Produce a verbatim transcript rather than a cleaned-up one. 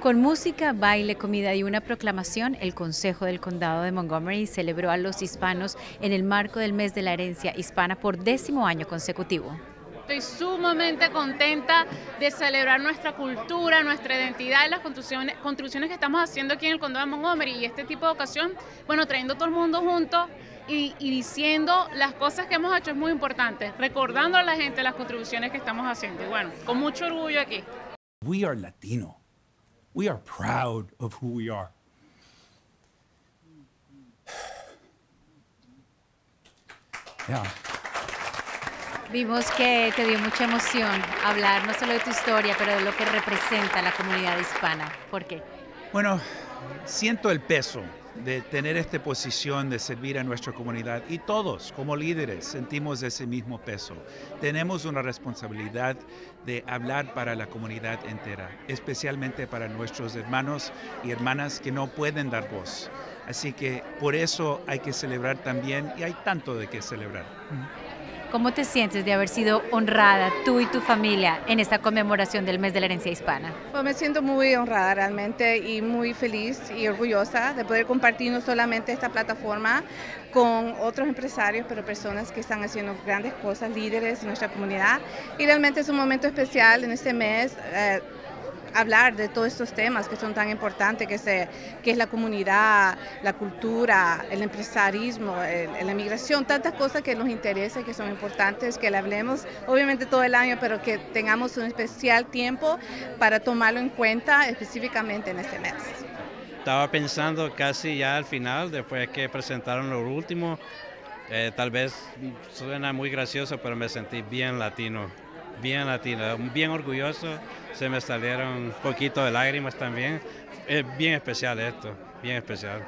Con música, baile, comida y una proclamación, el Consejo del Condado de Montgomery celebró a los hispanos en el marco del mes de la herencia hispana por décimo año consecutivo. Estoy sumamente contenta de celebrar nuestra cultura, nuestra identidad y las contribuciones, contribuciones que estamos haciendo aquí en el Condado de Montgomery, y este tipo de ocasión, bueno, trayendo todo el mundo junto y, y diciendo las cosas que hemos hecho es muy importante, recordando a la gente las contribuciones que estamos haciendo, y bueno, con mucho orgullo aquí. We are Latino. We are proud of who we are. Yeah. Vimos que te dio mucha emoción hablar no solo de tu historia, pero de lo que representa la comunidad hispana. ¿Por qué? Bueno, siento el peso de tener esta posición de servir a nuestra comunidad, y todos como líderes sentimos ese mismo peso. Tenemos una responsabilidad de hablar para la comunidad entera, especialmente para nuestros hermanos y hermanas que no pueden dar voz. Así que por eso hay que celebrar también, y hay tanto de qué celebrar. ¿Cómo te sientes de haber sido honrada, tú y tu familia, en esta conmemoración del mes de la herencia hispana? Pues me siento muy honrada realmente, y muy feliz y orgullosa de poder compartir no solamente esta plataforma con otros empresarios, pero personas que están haciendo grandes cosas, líderes en nuestra comunidad. Y realmente es un momento especial en este mes, eh, hablar de todos estos temas que son tan importantes, que, se, que es la comunidad, la cultura, el empresarismo, el, la migración, tantas cosas que nos interesan, que son importantes, que le hablemos obviamente todo el año, pero que tengamos un especial tiempo para tomarlo en cuenta específicamente en este mes. Estaba pensando casi ya al final, después que presentaron lo último, eh, tal vez suena muy gracioso, pero me sentí bien latino. Bien latina, bien orgulloso, se me salieron un poquito de lágrimas también. Es bien especial esto, bien especial.